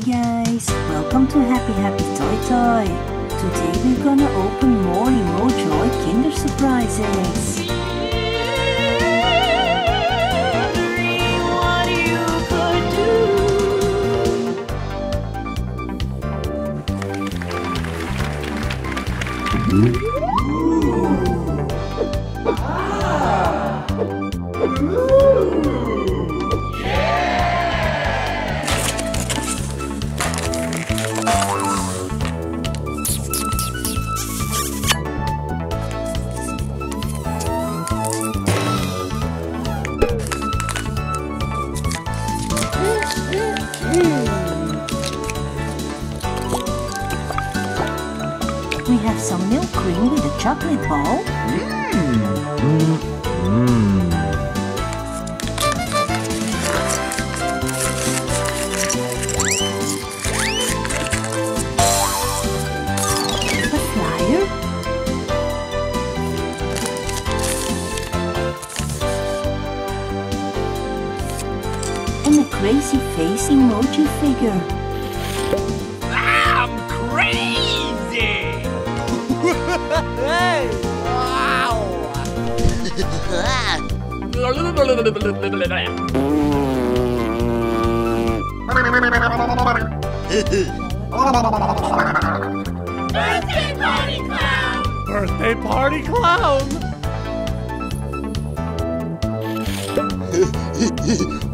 Hey guys, welcome to Happy Happy Toy Toy. Today we're gonna open more Emojoy Kinder Surprises. We have some milk cream with a chocolate ball. A flyer. And a crazy face emoji figure. I'm crazy! Hey! Wow! Birthday party clown! Birthday party clown!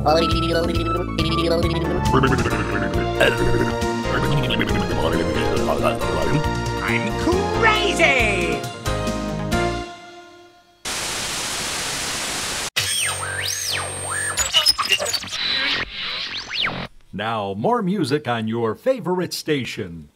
I'm crazy! Now, more music on your favorite station.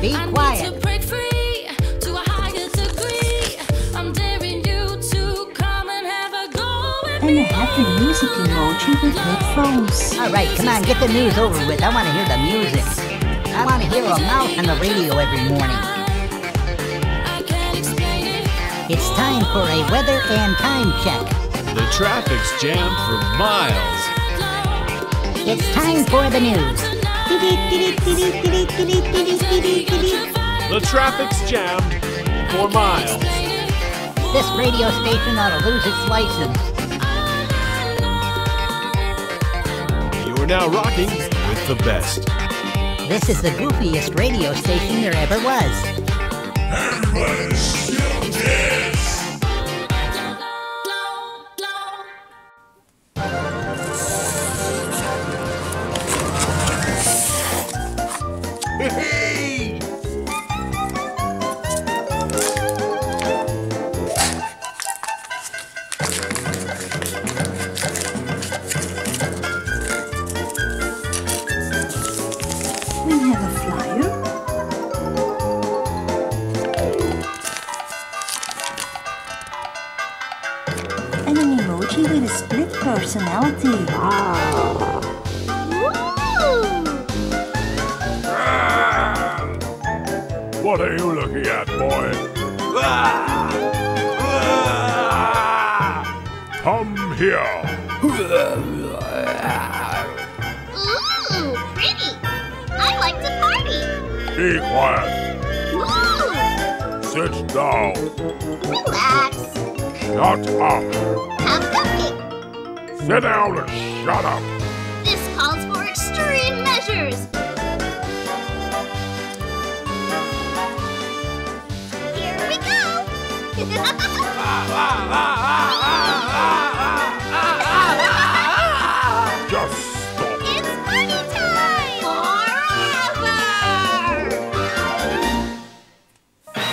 Be quiet. I need to break free to a higher degree. I'm daring you to come and have a go with me. And a happy music emoji with headphones. Alright, come on, get the news over with. I want to hear the music. I want to hear a mouth on the radio every morning. It's time for a weather and time check. The traffic's jammed for miles. It's time for the news. The traffic's jammed for miles. This radio station ought to lose its license. You're now rocking with the best. This is the goofiest radio station there ever was. Everybody still dance. Hey! We have a flyer. And an emoji with a split personality. Wow. What are you looking at, boy? Come here. Ooh, pretty. I like to party. Be quiet. Ooh. Sit down. Relax. Shut up. Have cupcake. Sit down and shut up. This calls for extreme measures. Just stop. It's party time! Forever!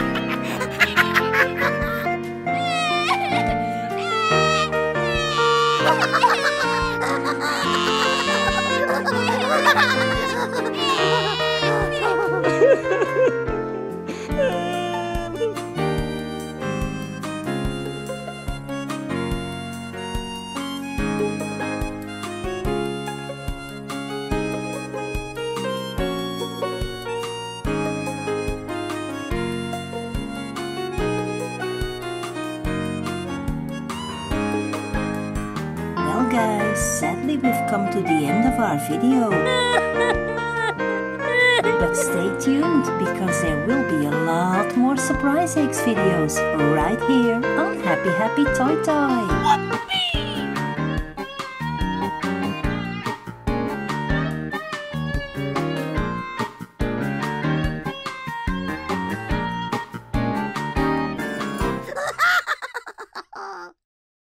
Video. But stay tuned, because there will be a lot more Surprise Eggs videos right here on Happy Happy Toy Toy.